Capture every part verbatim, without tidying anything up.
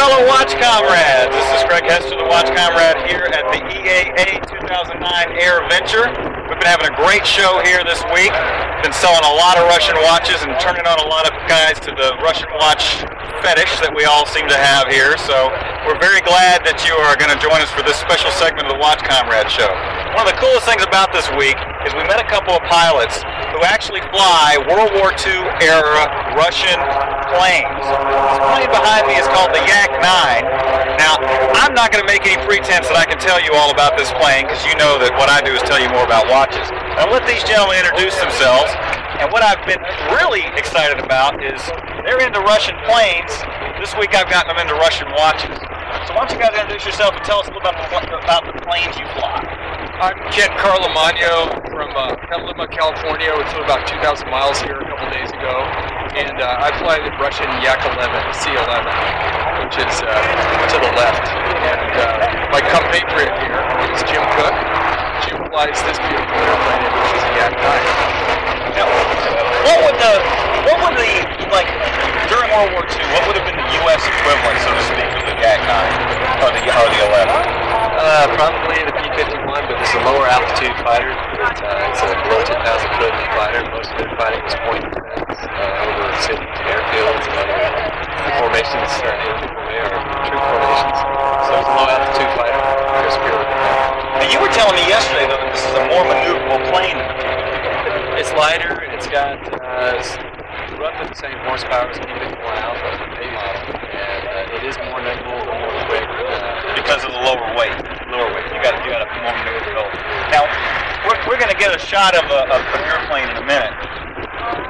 fellow watch comrades. This is Craig Hester, the watch comrade here at the E A A two thousand nine Airventure. We've been having a great show here this week. Been selling a lot of Russian watches and turning on a lot of guys to the Russian watch fetish that we all seem to have here. So we're very glad that you are going to join us for this special segment of the Watch Comrade Show. One of the coolest things about this week is we met a couple of pilots who actually fly World War Two era Russian planes. This plane behind me is called the Yak nine. Now, I'm not going to make any pretense that I can tell you all about this plane, because you know that what I do is tell you more about watches. I'll let these gentlemen introduce themselves, and what I've been really excited about is they're into Russian planes. This week I've gotten them into Russian watches. So why don't you guys introduce yourself and tell us a little bit about the, about the planes you fly. I'm Kent Carlomagno from uh, Petaluma, California, which is about two thousand miles here a couple days ago, and uh, I fly the Russian Yak eleven, C eleven, which is uh, to the left, and uh, my compatriot here is Jim Cook. Jim flies this beautiful airplane, which is a Yak nine. Now, what would the, what would the, like, during World War Two, what would have been the U S equivalent, so to speak, of the Yak nine, or the, or the eleven? Uh, probably the P fifty-one, but it's a lower altitude fighter. It's, uh, it's a below ten thousand foot fighter. Most of their fighting was point defense uh, over cities and airfields and other formations that are naval or troop formations. So it's a low altitude fighter. Now you were telling me yesterday though that this is a more maneuverable plane. It's lighter and it's got uh, roughly the same horsepower as P fifty-one Alpha, and uh, it is more maneuverable and more quick. Because of the lower weight, lower weight, you got to, you got to more maneuverability. Now, we're, we're going to get a shot of a, of an airplane in a minute.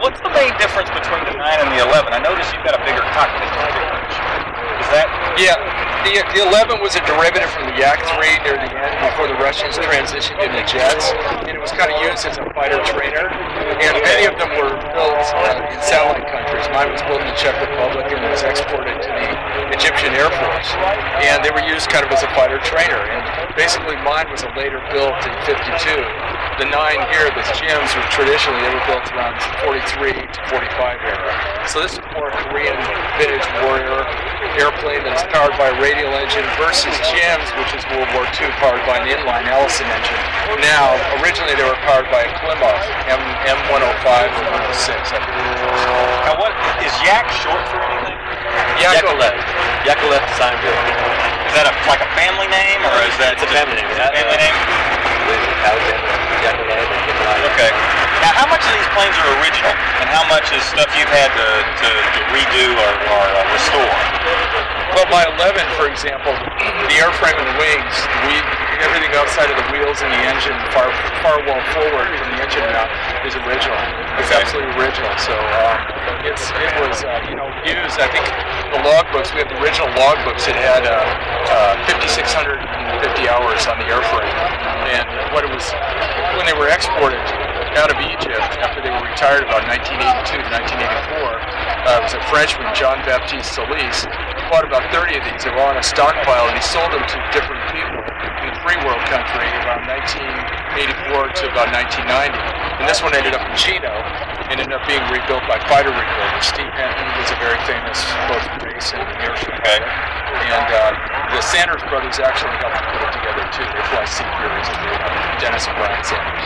What's the main difference between the nine and the eleven? I noticed you've got a bigger cockpit. Is that? Yeah, the, the eleven was a derivative from the Yak three near the end before the Russians transitioned into jets, and it was kind of used as a fighter trainer. And many of them were built in satellite countries. Mine was built in the Czech Republic and was exported to the Egyptian Air Force, and they were used kind of as a fighter trainer, and basically mine was a later built in fifty-two. The nine here, the Jims, were traditionally, they were built around forty-three to forty-five era. So this is more a Korean vintage warrior airplane that is powered by a radial engine versus Jims, which is World War Two, powered by an inline Allison engine. Now, originally they were powered by a Klimov M one oh five one oh six. Now what, is Yak short for anything? Yakovlev. Yakovlev design build. Is that a, like a family name, or is that it's a family name? Is that a family name? Alexander, Yakovlev, and Nikolai. Okay. Now, how much of these planes are original, and how much is stuff you've had to, to, to redo or, or uh, restore? Well, my eleven, for example, the airframe and the wings, we everything outside of the wheels and the engine, far firewall forward from the engine mount, is original. It's okay. Absolutely original. So uh, it's it was uh, you know used. I think the logbooks, we have the original logbooks. It had uh, uh, fifty-six hundred fifty hours on the airframe, and what it was when they were exported out of Egypt after they were retired about nineteen eighty-two to nineteen eighty-four. Uh, it was a Frenchman, John Baptiste Solis. He bought about thirty of these. They were on a stockpile, and he sold them to different people in the free world country around nineteen eighty-four to about nineteen ninety. And this one ended up in Chino and ended up being rebuilt by fighter rebuilders. Steve Hinton was a very famous both race and airship. Okay. And uh, the Sanders brothers actually helped to put it together too. They fly C Furies and they, uh, Dennis and Brian Sanders.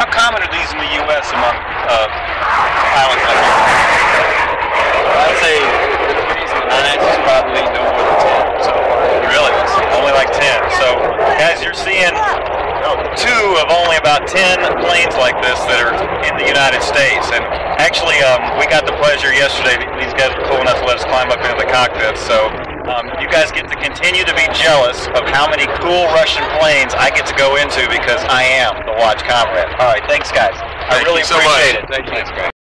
How common are these in the U S among uh, pilots like you? Well, I'd say the threes and the nines is probably no more than ten. So really, it's only like ten. So, guys, you're seeing two of only about ten planes like this that are in the United States. And actually, um, we got the pleasure yesterday. These guys were cool enough to let us climb up into the cockpit. So, um, you guys get to continue to be jealous of how many cool Russian planes I get to go into because I am the Watch Comrade. All right, thanks, guys. I Thank really you so appreciate much. It. Thank you. Thanks, guys.